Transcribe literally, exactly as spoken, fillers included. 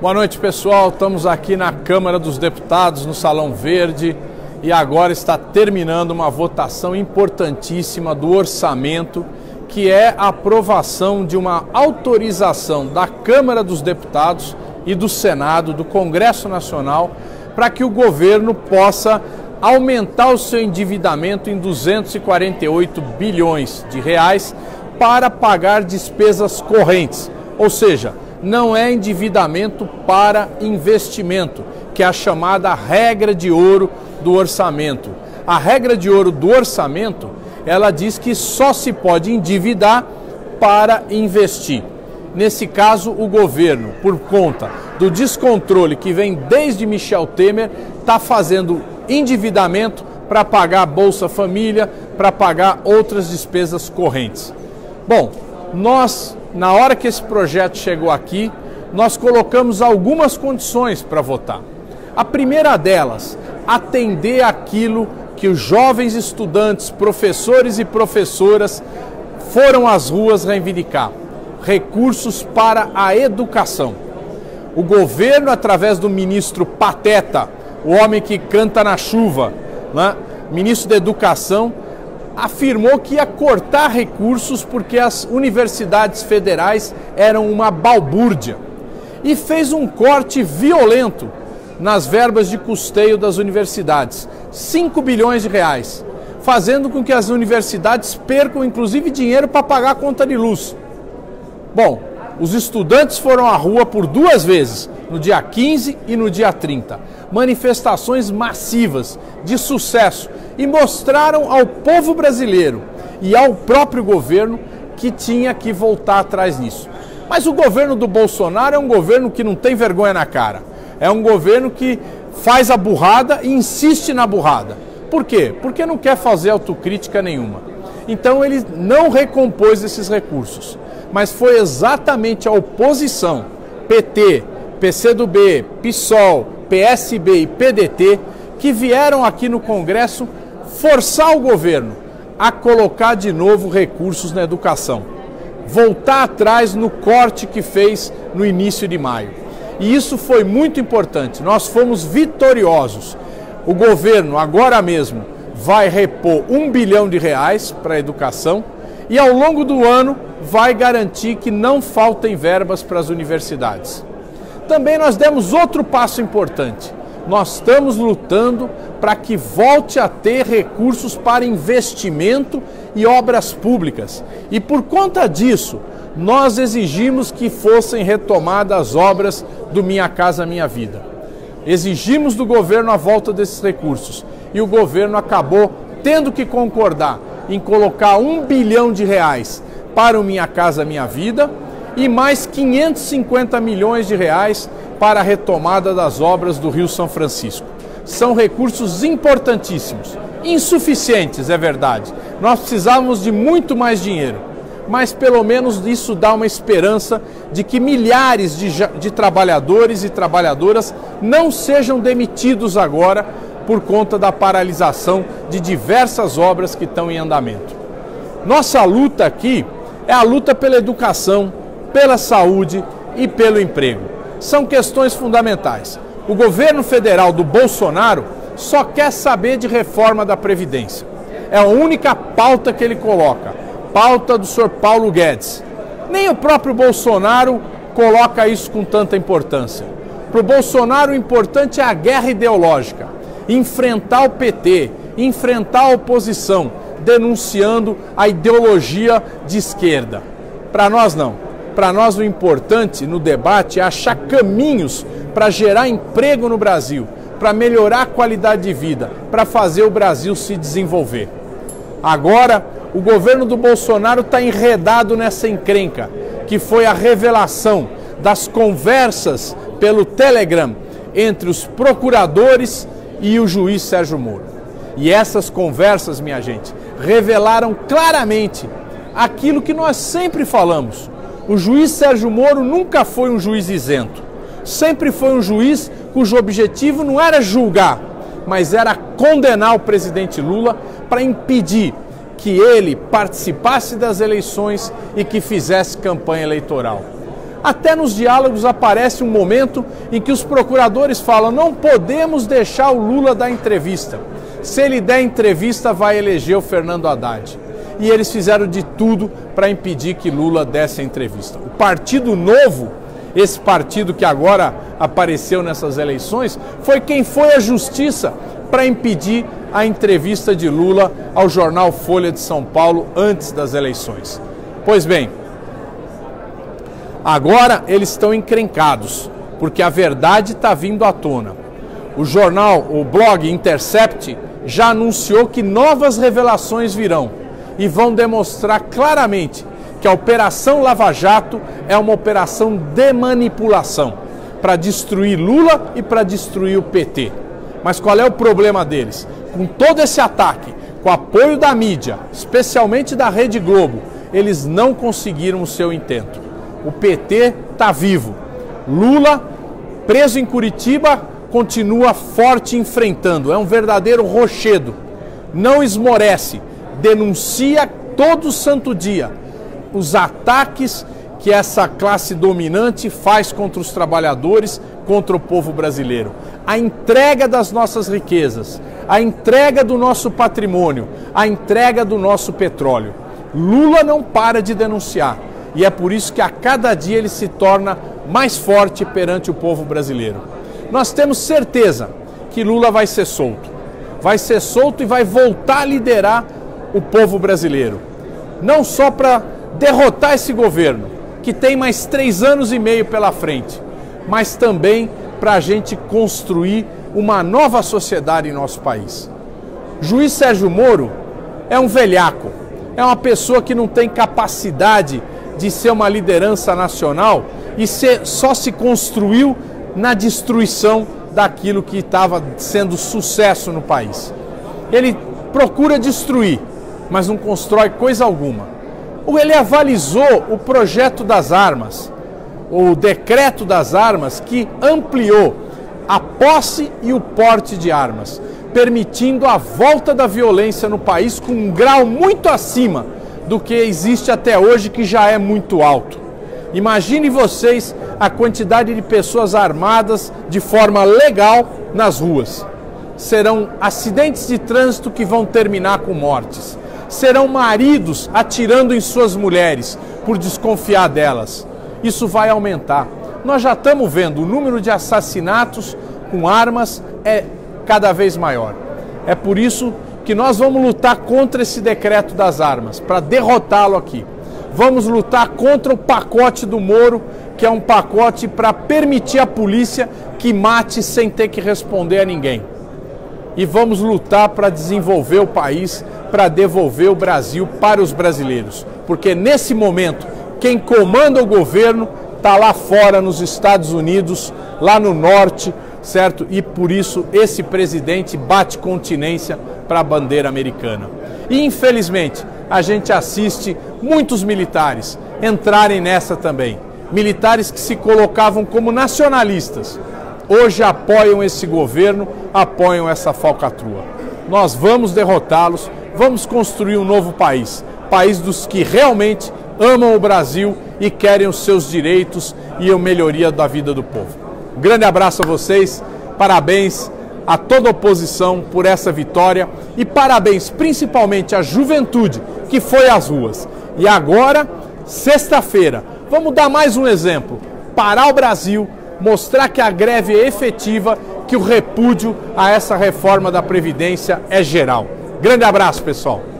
Boa noite, pessoal. Estamos aqui na Câmara dos Deputados, no Salão Verde, e agora está terminando uma votação importantíssima do orçamento, que é a aprovação de uma autorização da Câmara dos Deputados e do Senado, do Congresso Nacional, para que o governo possa aumentar o seu endividamento em duzentos e quarenta e oito bilhões de reais para pagar despesas correntes, ou seja, não é endividamento para investimento, que é a chamada regra de ouro do orçamento. A regra de ouro do orçamento, ela diz que só se pode endividar para investir. Nesse caso, o governo, por conta do descontrole que vem desde Michel Temer, está fazendo endividamento para pagar a Bolsa Família, para pagar outras despesas correntes. Bom, nós... Na hora que esse projeto chegou aqui, nós colocamos algumas condições para votar. A primeira delas, atender aquilo que os jovens estudantes, professores e professoras foram às ruas reivindicar: recursos para a educação. O governo, através do ministro Pateta, o homem que canta na chuva, né, ministro da Educação, afirmou que ia cortar recursos porque as universidades federais eram uma balbúrdia, e fez um corte violento nas verbas de custeio das universidades, cinco bilhões de reais, fazendo com que as universidades percam inclusive dinheiro para pagar a conta de luz. Bom, os estudantes foram à rua por duas vezes, no dia quinze e no dia trinta. Manifestações massivas de sucesso, e mostraram ao povo brasileiro e ao próprio governo que tinha que voltar atrás nisso. Mas o governo do Bolsonaro é um governo que não tem vergonha na cara. É um governo que faz a burrada e insiste na burrada. Por quê? Porque não quer fazer autocrítica nenhuma. Então ele não recompôs esses recursos. Mas foi exatamente a oposição, P T, PCdoB, PSOL, P S B e P D T, que vieram aqui no Congresso forçar o governo a colocar de novo recursos na educação, voltar atrás no corte que fez no início de maio. E isso foi muito importante, nós fomos vitoriosos. O governo agora mesmo vai repor um bilhão de reais para a educação e ao longo do ano vai garantir que não faltem verbas para as universidades. Também nós demos outro passo importante. Nós estamos lutando para que volte a ter recursos para investimento e obras públicas. E por conta disso, nós exigimos que fossem retomadas as obras do Minha Casa Minha Vida. Exigimos do governo a volta desses recursos. E o governo acabou tendo que concordar em colocar um bilhão de reais para o Minha Casa Minha Vida e mais quinhentos e cinquenta milhões de reais para a retomada das obras do Rio São Francisco. São recursos importantíssimos, insuficientes, é verdade. Nós precisávamos de muito mais dinheiro, mas pelo menos isso dá uma esperança de que milhares de, de trabalhadores e trabalhadoras não sejam demitidos agora por conta da paralisação de diversas obras que estão em andamento. Nossa luta aqui é a luta pela educação, pela saúde e pelo emprego. São questões fundamentais. O governo federal do Bolsonaro só quer saber de reforma da Previdência. É a única pauta que ele coloca, pauta do senhor Paulo Guedes. Nem o próprio Bolsonaro coloca isso com tanta importância. Para o Bolsonaro, o importante é a guerra ideológica, enfrentar o P T, enfrentar a oposição, denunciando a ideologia de esquerda. Para nós, não. Para nós, o importante no debate é achar caminhos para gerar emprego no Brasil, para melhorar a qualidade de vida, para fazer o Brasil se desenvolver. Agora, o governo do Bolsonaro está enredado nessa encrenca, que foi a revelação das conversas pelo Telegram entre os procuradores e o juiz Sérgio Moro. E essas conversas, minha gente, revelaram claramente aquilo que nós sempre falamos. O juiz Sérgio Moro nunca foi um juiz isento. Sempre foi um juiz cujo objetivo não era julgar, mas era condenar o presidente Lula para impedir que ele participasse das eleições e que fizesse campanha eleitoral. Até nos diálogos aparece um momento em que os procuradores falam: não podemos deixar o Lula dar entrevista. Se ele der entrevista, vai eleger o Fernando Haddad. E eles fizeram de tudo para impedir que Lula desse a entrevista. O Partido Novo, esse partido que agora apareceu nessas eleições, foi quem foi à justiça para impedir a entrevista de Lula ao jornal Folha de São Paulo antes das eleições. Pois bem, agora eles estão encrencados, porque a verdade está vindo à tona. O jornal, o blog Intercept, já anunciou que novas revelações virão e vão demonstrar claramente que a Operação Lava Jato é uma operação de manipulação para destruir Lula e para destruir o P T. Mas qual é o problema deles? Com todo esse ataque, com o apoio da mídia, especialmente da Rede Globo, eles não conseguiram o seu intento. O P T está vivo. Lula, preso em Curitiba, continua forte enfrentando. É um verdadeiro rochedo. Não esmorece. Denuncia todo santo dia os ataques que essa classe dominante faz contra os trabalhadores, contra o povo brasileiro. A entrega das nossas riquezas, a entrega do nosso patrimônio, a entrega do nosso petróleo. Lula não para de denunciar e é por isso que a cada dia ele se torna mais forte perante o povo brasileiro. Nós temos certeza que Lula vai ser solto. Vai ser solto e vai voltar a liderar o povo brasileiro. Não só para derrotar esse governo, que tem mais três anos e meio pela frente, mas também para a gente construir uma nova sociedade em nosso país. O juiz Sérgio Moro é um velhaco, é uma pessoa que não tem capacidade de ser uma liderança nacional e ser, só se construiu na destruição daquilo que estava sendo sucesso no país. Ele procura destruir, mas não constrói coisa alguma. Ele avalizou o projeto das armas, o decreto das armas, que ampliou a posse e o porte de armas, permitindo a volta da violência no país com um grau muito acima do que existe até hoje, que já é muito alto. Imagine vocês a quantidade de pessoas armadas de forma legal nas ruas. Serão acidentes de trânsito que vão terminar com mortes. Serão maridos atirando em suas mulheres por desconfiar delas. Isso vai aumentar. Nós já estamos vendo o número de assassinatos com armas é cada vez maior. É por isso que nós vamos lutar contra esse decreto das armas, para derrotá-lo aqui. Vamos lutar contra o pacote do Moro, que é um pacote para permitir à polícia que mate sem ter que responder a ninguém. E vamos lutar para desenvolver o país, para devolver o Brasil para os brasileiros. Porque nesse momento, quem comanda o governo está lá fora, nos Estados Unidos, lá no norte, certo? E por isso esse presidente bate continência para a bandeira americana. E infelizmente, a gente assiste muitos militares entrarem nessa também. Militares que se colocavam como nacionalistas, hoje apoiam esse governo, apoiam essa falcatrua. Nós vamos derrotá-los, vamos construir um novo país, país dos que realmente amam o Brasil e querem os seus direitos e a melhoria da vida do povo. Um grande abraço a vocês, parabéns a toda a oposição por essa vitória e parabéns principalmente à juventude que foi às ruas. E agora, sexta-feira, vamos dar mais um exemplo, parar o Brasil, mostrar que a greve é efetiva, que o repúdio a essa reforma da Previdência é geral. Grande abraço, pessoal!